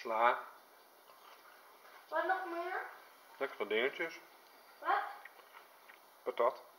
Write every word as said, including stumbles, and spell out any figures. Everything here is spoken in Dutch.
sla. Wat nog meer? Lekkere dingetjes. Wat? Patat.